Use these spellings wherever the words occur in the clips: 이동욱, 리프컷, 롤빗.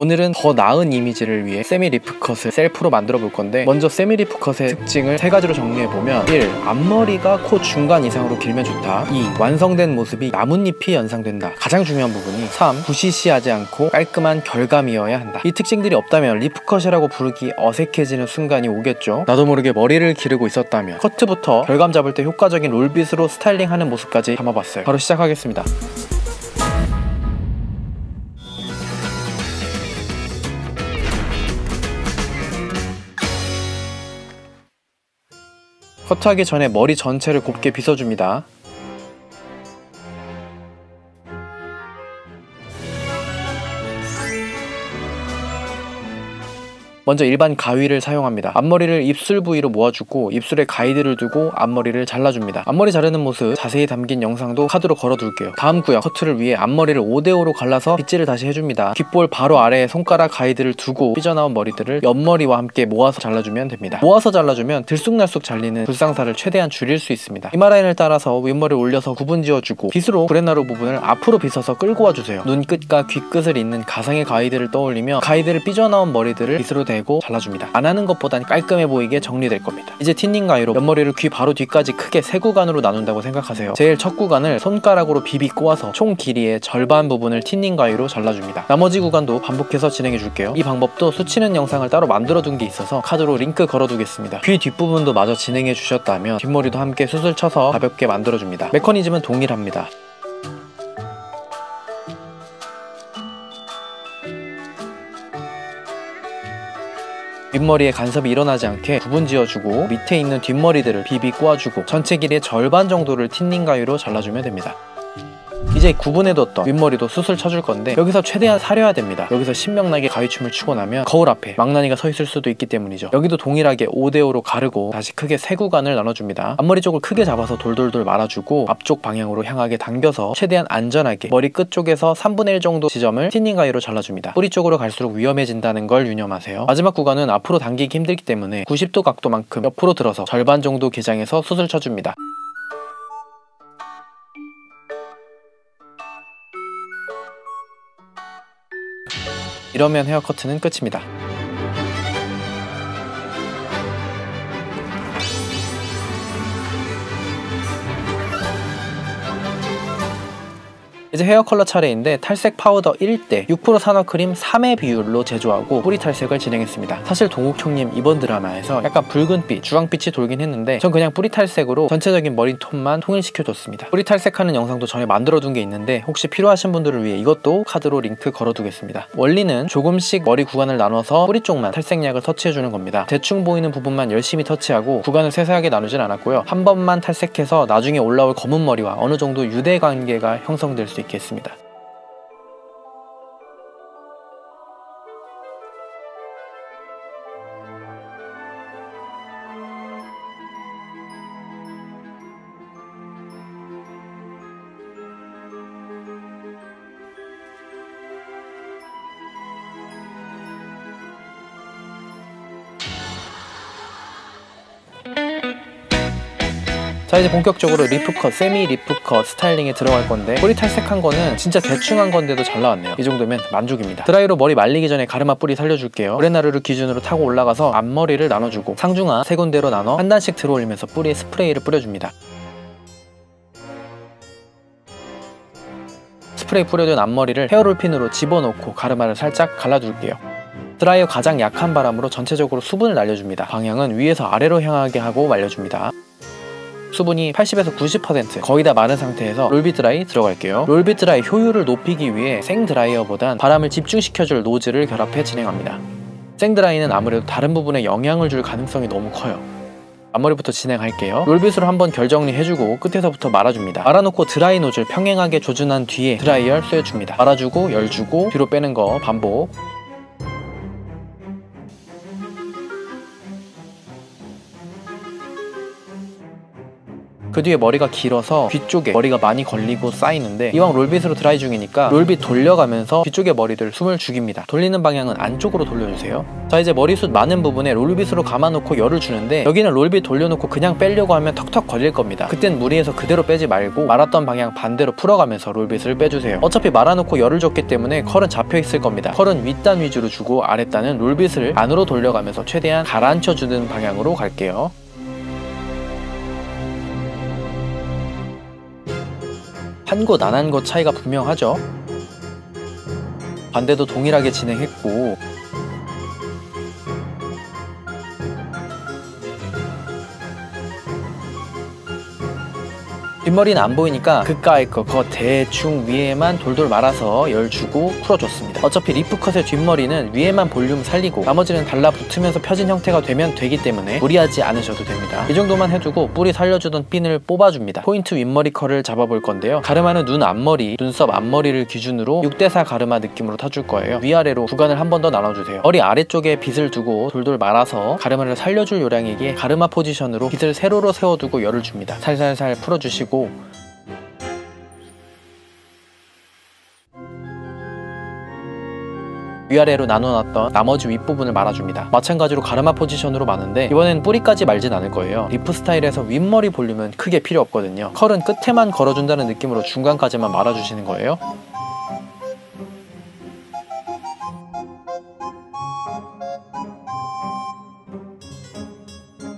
오늘은 더 나은 이미지를 위해 세미 리프컷을 셀프로 만들어 볼 건데, 먼저 세미 리프컷의 특징을 3가지로 정리해보면 1. 앞머리가 코 중간 이상으로 길면 좋다. 2. 완성된 모습이 나뭇잎이 연상된다. 가장 중요한 부분이 3. 부시시하지 않고 깔끔한 결감이어야 한다. 이 특징들이 없다면 리프컷이라고 부르기 어색해지는 순간이 오겠죠. 나도 모르게 머리를 기르고 있었다면. 커트부터 결감 잡을 때 효과적인 롤빗으로 스타일링하는 모습까지 담아봤어요. 바로 시작하겠습니다. 커트하기 전에 머리 전체를 곱게 빗어줍니다. 먼저 일반 가위를 사용합니다. 앞머리를 입술 부위로 모아주고 입술에 가이드를 두고 앞머리를 잘라줍니다. 앞머리 자르는 모습 자세히 담긴 영상도 카드로 걸어둘게요. 다음 구역 커트를 위해 앞머리를 5대5로 갈라서 빗질을 다시 해줍니다. 귓볼 바로 아래에 손가락 가이드를 두고 삐져나온 머리들을 옆머리와 함께 모아서 잘라주면 됩니다. 모아서 잘라주면 들쑥날쑥 잘리는 불상사를 최대한 줄일 수 있습니다. 이마라인을 따라서 윗머리를 올려서 구분 지어주고 빗으로 브렛나루 부분을 앞으로 빗어서 끌고 와주세요. 눈끝과 귓끝을 잇는 가상의 가이드를 떠올리며 가이드를 삐져나온 머리들을 빗으로 잘라줍니다. 안 하는 것보단 깔끔해 보이게 정리될 겁니다. 이제 틴닝 가위로 옆머리를 귀 바로 뒤까지 크게 3구간으로 나눈다고 생각하세요. 제일 첫 구간을 손가락으로 비비 꼬아서 총 길이의 절반 부분을 틴닝 가위로 잘라줍니다. 나머지 구간도 반복해서 진행해 줄게요. 이 방법도 수치는 영상을 따로 만들어둔 게 있어서 카드로 링크 걸어두겠습니다. 귀 뒷부분도 마저 진행해 주셨다면 뒷머리도 함께 수술 쳐서 가볍게 만들어줍니다. 메커니즘은 동일합니다. 윗머리에 간섭이 일어나지 않게 구분 지어주고 밑에 있는 뒷머리들을 비비 꼬아주고 전체 길이의 절반 정도를 틴닝 가위로 잘라주면 됩니다. 이제 구분해뒀던 윗머리도 수술 쳐줄 건데 여기서 최대한 사려야 됩니다. 여기서 신명나게 가위춤을 추고 나면 거울 앞에 망나니가 서 있을 수도 있기 때문이죠. 여기도 동일하게 5대5로 가르고 다시 크게 3구간을 나눠줍니다. 앞머리 쪽을 크게 잡아서 돌돌돌 말아주고 앞쪽 방향으로 향하게 당겨서 최대한 안전하게 머리 끝 쪽에서 3분의 1 정도 지점을 틴닝 가위로 잘라줍니다. 뿌리 쪽으로 갈수록 위험해진다는 걸 유념하세요. 마지막 구간은 앞으로 당기기 힘들기 때문에 90도 각도만큼 옆으로 들어서 절반 정도 개장해서 수술 쳐줍니다. 이러면 헤어커트는 끝입니다. 이제 헤어 컬러 차례인데 탈색 파우더 1대 6% 산화크림 3의 비율로 제조하고 뿌리 탈색을 진행했습니다. 사실 동욱 형님 이번 드라마에서 약간 붉은빛, 주황빛이 돌긴 했는데 전 그냥 뿌리 탈색으로 전체적인 머리톤만 통일시켜줬습니다. 뿌리 탈색하는 영상도 전에 만들어둔 게 있는데 혹시 필요하신 분들을 위해 이것도 카드로 링크 걸어두겠습니다. 원리는 조금씩 머리 구간을 나눠서 뿌리 쪽만 탈색약을 터치해주는 겁니다. 대충 보이는 부분만 열심히 터치하고 구간을 세세하게 나누진 않았고요. 한 번만 탈색해서 나중에 올라올 검은 머리와 어느 정도 유대 관계가 형성될 수 있겠습니다. 자, 이제 본격적으로 리프컷, 세미 리프컷 스타일링에 들어갈 건데 뿌리 탈색한 거는 진짜 대충 한 건데도 잘 나왔네요. 이 정도면 만족입니다. 드라이로 머리 말리기 전에 가르마 뿌리 살려줄게요. 브렛나루를 기준으로 타고 올라가서 앞머리를 나눠주고 상중하 3군데로 나눠 한 단씩 들어올리면서 뿌리에 스프레이를 뿌려줍니다. 스프레이 뿌려둔 앞머리를 헤어롤핀으로 집어넣고 가르마를 살짝 갈라둘게요. 드라이어 가장 약한 바람으로 전체적으로 수분을 날려줍니다. 방향은 위에서 아래로 향하게 하고 말려줍니다. 수분이 80에서 90% 거의 다 마른 상태에서 롤빗 드라이 들어갈게요. 롤빗 드라이 효율을 높이기 위해 생 드라이어보단 바람을 집중시켜줄 노즐을 결합해 진행합니다. 생 드라이는 아무래도 다른 부분에 영향을 줄 가능성이 너무 커요. 앞머리부터 진행할게요. 롤빗으로 한번 결정리해주고 끝에서부터 말아줍니다. 말아놓고 드라이 노즐 평행하게 조준한 뒤에 드라이어를 쐬줍니다. 말아주고 열주고 뒤로 빼는 거 반복. 그 뒤에 머리가 길어서 귀 쪽에 머리가 많이 걸리고 쌓이는데 이왕 롤빗으로 드라이 중이니까 롤빗 돌려가면서 귀 쪽의 머리들 숨을 죽입니다. 돌리는 방향은 안쪽으로 돌려주세요. 자, 이제 머리숱 많은 부분에 롤빗으로 감아놓고 열을 주는데 여기는 롤빗 돌려놓고 그냥 빼려고 하면 턱턱 걸릴 겁니다. 그땐 무리해서 그대로 빼지 말고 말았던 방향 반대로 풀어가면서 롤빗을 빼주세요. 어차피 말아놓고 열을 줬기 때문에 컬은 잡혀있을 겁니다. 컬은 윗단 위주로 주고 아랫단은 롤빗을 안으로 돌려가면서 최대한 가라앉혀주는 방향으로 갈게요. 한 곳 안 한 곳 차이가 분명하죠? 반대도 동일하게 진행했고 뒷머리는 안 보이니까 그까이 거 그거 대충 위에만 돌돌 말아서 열 주고 풀어줬습니다. 어차피 리프컷의 뒷머리는 위에만 볼륨 살리고 나머지는 달라붙으면서 펴진 형태가 되면 되기 때문에 무리하지 않으셔도 됩니다. 이 정도만 해두고 뿌리 살려주던 핀을 뽑아줍니다. 포인트 윗머리 컬을 잡아볼 건데요. 가르마는 눈 앞머리, 눈썹 앞머리를 기준으로 6대4 가르마 느낌으로 타줄 거예요. 위아래로 구간을 한 번 더 나눠주세요. 머리 아래쪽에 빗을 두고 돌돌 말아서 가르마를 살려줄 요량이기에 가르마 포지션으로 빗을 세로로 세워두고 열을 줍니다. 살살살 풀어주시고 위아래로 나눠놨던 나머지 윗부분을 말아줍니다. 마찬가지로 가르마 포지션으로 마는데 이번엔 뿌리까지 말진 않을 거예요. 리프 스타일에서 윗머리 볼륨은 크게 필요 없거든요. 컬은 끝에만 걸어준다는 느낌으로 중간까지만 말아주시는 거예요.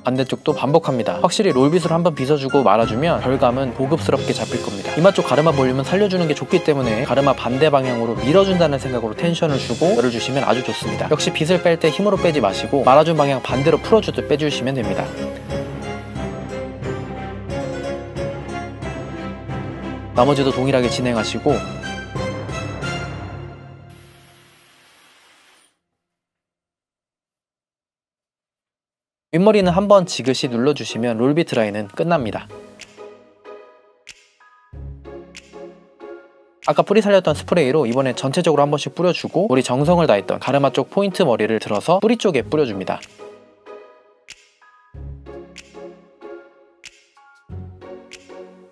반대쪽도 반복합니다. 확실히 롤빗으로 한번 빗어주고 말아주면 결감은 고급스럽게 잡힐 겁니다. 이마 쪽 가르마 볼륨은 살려주는 게 좋기 때문에 가르마 반대 방향으로 밀어준다는 생각으로 텐션을 주고 열어주시면 아주 좋습니다. 역시 빗을 뺄 때 힘으로 빼지 마시고 말아준 방향 반대로 풀어주듯 빼주시면 됩니다. 나머지도 동일하게 진행하시고 윗머리는 한번 지그시 눌러주시면 롤빗 드라이는 끝납니다. 아까 뿌리 살렸던 스프레이로 이번에 전체적으로 한 번씩 뿌려주고 우리 정성을 다했던 가르마 쪽 포인트 머리를 들어서 뿌리 쪽에 뿌려줍니다.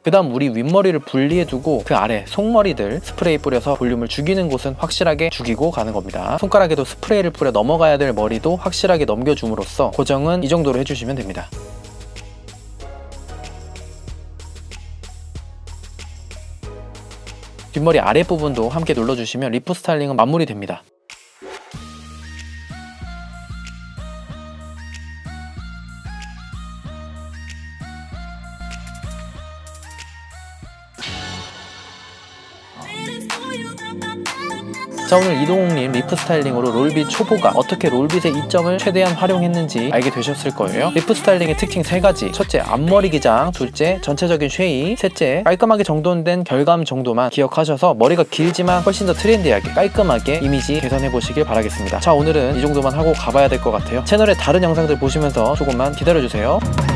그 다음 우리 윗머리를 분리해두고 그 아래 속머리들 스프레이 뿌려서 볼륨을 죽이는 곳은 확실하게 죽이고 가는 겁니다. 손가락에도 스프레이를 뿌려 넘어가야 될 머리도 확실하게 넘겨줌으로써 고정은 이 정도로 해주시면 됩니다. 뒷머리 아랫부분도 함께 눌러주시면 리프 스타일링은 마무리됩니다. 자, 오늘 이동욱님 리프 스타일링으로 롤빗 초보가 어떻게 롤빗의 이점을 최대한 활용했는지 알게 되셨을 거예요. 리프 스타일링의 특징 3가지, 첫째 앞머리 기장, 둘째 전체적인 쉐이, 셋째 깔끔하게 정돈된 결감 정도만 기억하셔서 머리가 길지만 훨씬 더 트렌디하게 깔끔하게 이미지 개선해보시길 바라겠습니다. 자, 오늘은 이 정도만 하고 가봐야 될 것 같아요. 채널의 다른 영상들 보시면서 조금만 기다려주세요.